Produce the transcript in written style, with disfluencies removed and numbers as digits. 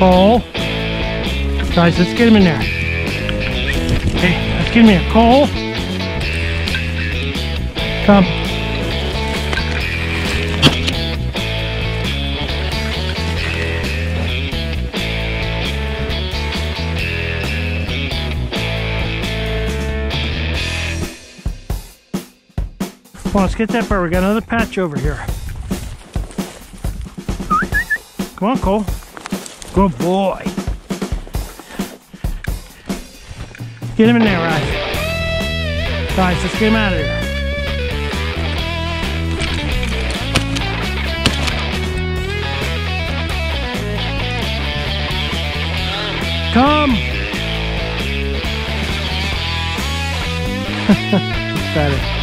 Cole. Guys, let's get him in there. Okay, let's get him in. Cole. Come. Well, let's get that bird. We got another patch over here. Come on, Cole. Good boy. Get him in there, Ryan. Guys, let's get him out of here. Come! Better.